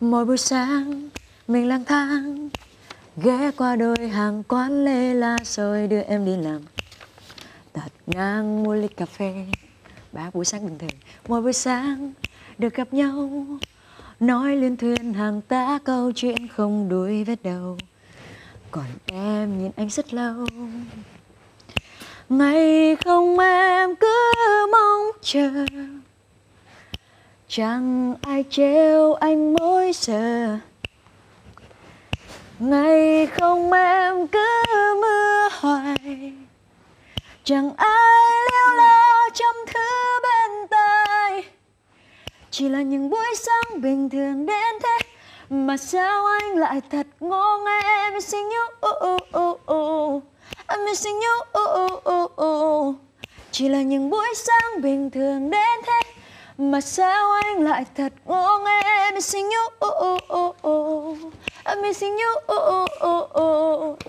Mỗi buổi sáng mình lang thang ghé qua đôi hàng quán lê la rồi đưa em đi làm. Tạt ngang mua ly cà phê 3 buổi sáng bình thường. Mỗi buổi sáng được gặp nhau, nói liên thuyền hàng tá câu chuyện không đuổi vết đầu. Còn em nhìn anh rất lâu, ngày không em cứ mong chờ. Chẳng ai trêu anh mỗi giờ, ngày không em cứ mưa hoài. Chẳng ai liêu lo trăm thứ bên tai, chỉ là những buổi sáng bình thường đến thế mà sao anh lại thật ngô nghe. I'm missing you, I'm missing you, chỉ là những buổi sáng bình thường đến thế mà sao anh lại thật ngô nghe. I'm missing you, I'm missing you.